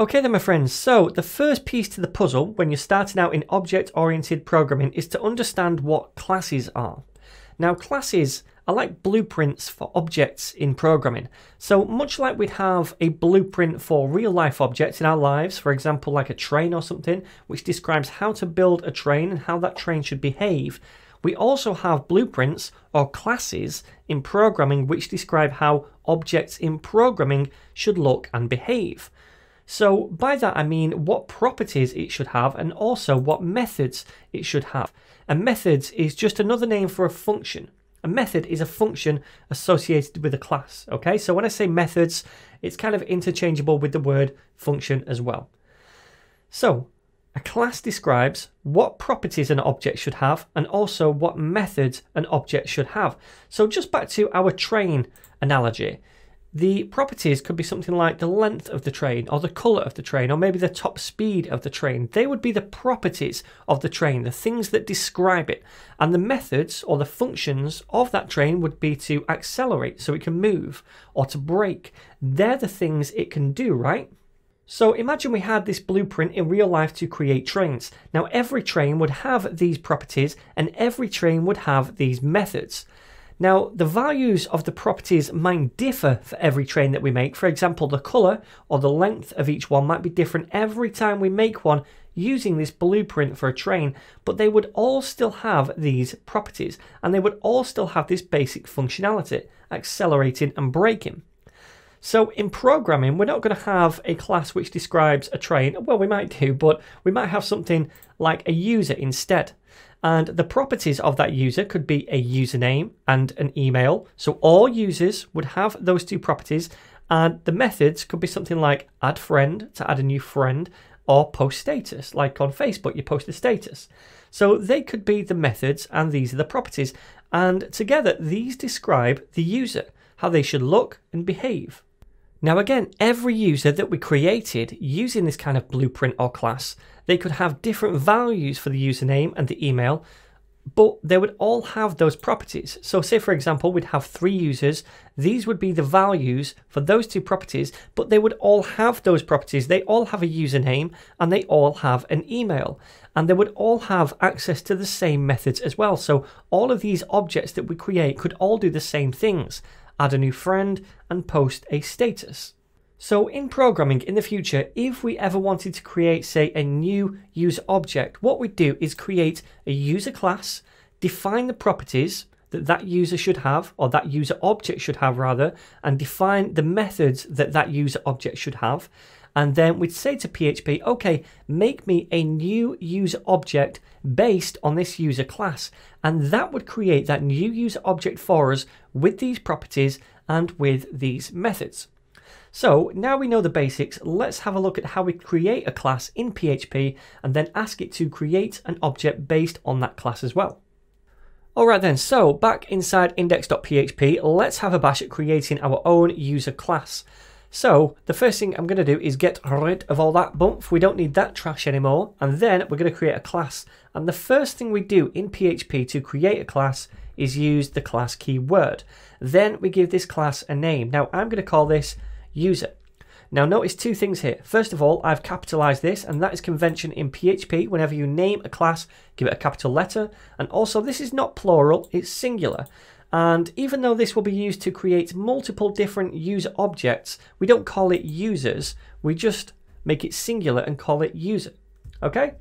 Okay then my friends, so the first piece to the puzzle when you're starting out in object-oriented programming is to understand what classes are. Now classes are like blueprints for objects in programming. So much like we'd have a blueprint for real-life objects in our lives, for example like a train or something, which describes how to build a train and how that train should behave, we also have blueprints or classes in programming which describe how objects in programming should look and behave. So by that I mean what properties it should have and also what methods it should have. And methods is just another name for a function. A method is a function associated with a class, okay? So when I say methods, it's kind of interchangeable with the word function as well. So a class describes what properties an object should have and also what methods an object should have. So just back to our train analogy. The properties could be something like the length of the train or the colour of the train or maybe the top speed of the train. They would be the properties of the train, the things that describe it. And the methods or the functions of that train would be to accelerate so it can move or to brake. They're the things it can do, right? So imagine we had this blueprint in real life to create trains. Now every train would have these properties and every train would have these methods. Now, the values of the properties might differ for every train that we make. For example, the colour or the length of each one might be different every time we make one using this blueprint for a train, but they would all still have these properties and they would all still have this basic functionality, accelerating and braking. So in programming, we're not going to have a class which describes a train. Well, we might do, but we might have something like a user instead. And the properties of that user could be a username and an email. So all users would have those two properties. And the methods could be something like add friend to add a new friend or post status, like on Facebook, you post a status. So they could be the methods and these are the properties. And together, these describe the user, how they should look and behave. Now again, every user that we created using this kind of blueprint or class, they could have different values for the username and the email, but they would all have those properties. So say for example, we'd have 3 users. These would be the values for those 2 properties, but they would all have those properties. They all have a username and they all have an email and they would all have access to the same methods as well. So all of these objects that we create could all do the same things. Add a new friend and post a status. So in programming in the future, if we ever wanted to create, say, a new user object, what we'd do is create a user class, define the properties that that user should have, or that user object should have rather, and define the methods that that user object should have. And then we'd say to PHP, okay, make me a new user object based on this user class. And that would create that new user object for us with these properties and with these methods. So now we know the basics, let's have a look at how we create a class in PHP and then ask it to create an object based on that class as well. Alright then, so back inside index.php, let's have a bash at creating our own user class. So the first thing I'm going to do is get rid of all that bump. We don't need that trash anymore. And then we're going to create a class. And the first thing we do in PHP to create a class is use the class keyword. Then we give this class a name. Now I'm going to call this user. Now notice 2 things here. First of all, I've capitalized this and that is convention in PHP. Whenever you name a class, give it a capital letter. And also this is not plural, it's singular. And even though this will be used to create multiple different user objects, we don't call it users, we just make it singular and call it user, okay?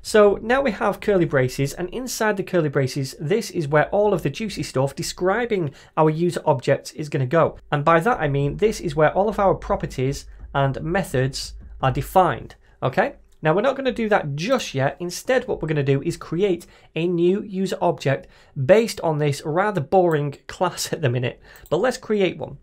So now we have curly braces, and inside the curly braces, this is where all of the juicy stuff describing our user object is gonna go. And by that I mean, this is where all of our properties and methods are defined, okay? Now we're not going to do that just yet. Instead, what we're going to do is create a new user object based on this rather boring class at the minute, but let's create one.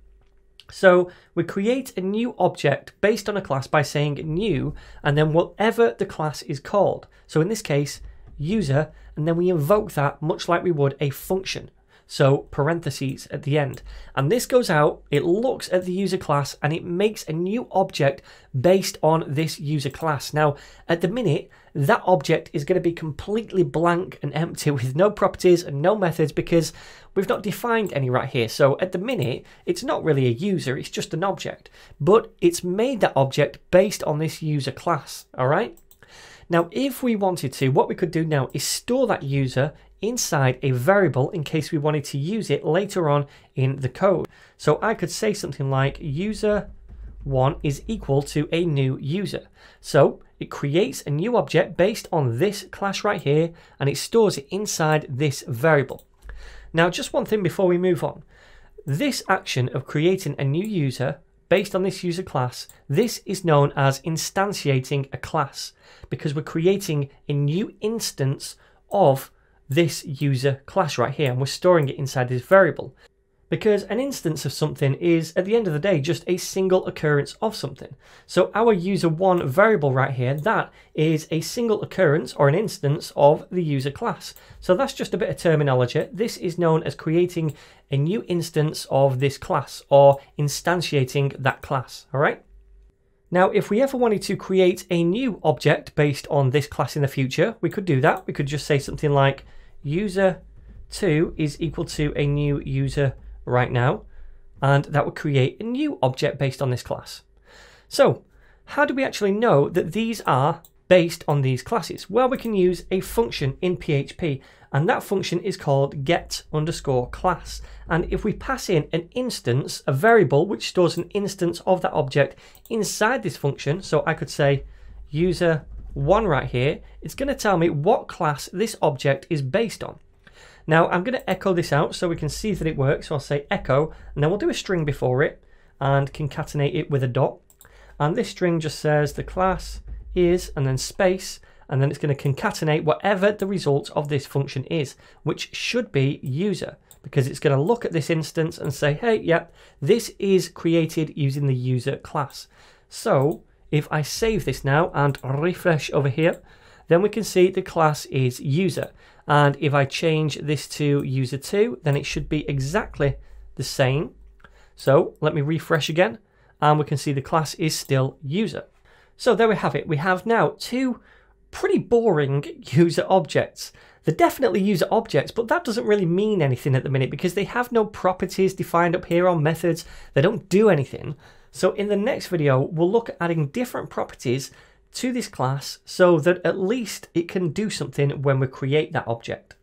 So we create a new object based on a class by saying new, and then whatever the class is called. So in this case, user, and then we invoke that much like we would a function. so parentheses at the end. And this goes out, it looks at the user class, and it makes a new object based on this user class. Now, at the minute, that object is going to be completely blank and empty with no properties and no methods because we've not defined any right here. So at the minute, it's not really a user, it's just an object. But it's made that object based on this user class, all right? Now, if we wanted to, what we could do now is store that user inside a variable in case we wanted to use it later on in the code. So I could say something like user1 is equal to a new user. So it creates a new object based on this class right here, and it stores it inside this variable. Now, just one thing before we move on. This action of creating a new user based on this user class, this is known as instantiating a class because we're creating a new instance of this user class right here, and we're storing it inside this variable. Because an instance of something is, at the end of the day, just a single occurrence of something. So our user1 variable right here, that is a single occurrence or an instance of the user class. So that's just a bit of terminology. This is known as creating a new instance of this class or instantiating that class, all right? Now, if we ever wanted to create a new object based on this class in the future, we could do that. We could just say something like user2 is equal to a new user right now, and that would create a new object based on this class. So how do we actually know that these are based on these classes? Well, we can use a function in PHP, and that function is called get_class. And if we pass in an instance, a variable which stores an instance of that object inside this function, so I could say user1 right here, it's going to tell me what class this object is based on. Now, I'm going to echo this out so we can see that it works. So I'll say echo, and then we'll do a string before it and concatenate it with a dot. And this string just says the class is, and then space, and then it's going to concatenate whatever the result of this function is, which should be user, because it's going to look at this instance and say, hey, yep, this is created using the user class. So if I save this now and refresh over here, then we can see the class is user. And if I change this to user2, then it should be exactly the same. So let me refresh again, and we can see the class is still user. So there we have it. We have now two pretty boring user objects. They're definitely user objects, but that doesn't really mean anything at the minute because they have no properties defined up here or methods. They don't do anything. So in the next video, we'll look at adding different properties to this class so that at least it can do something when we create that object.